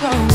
show.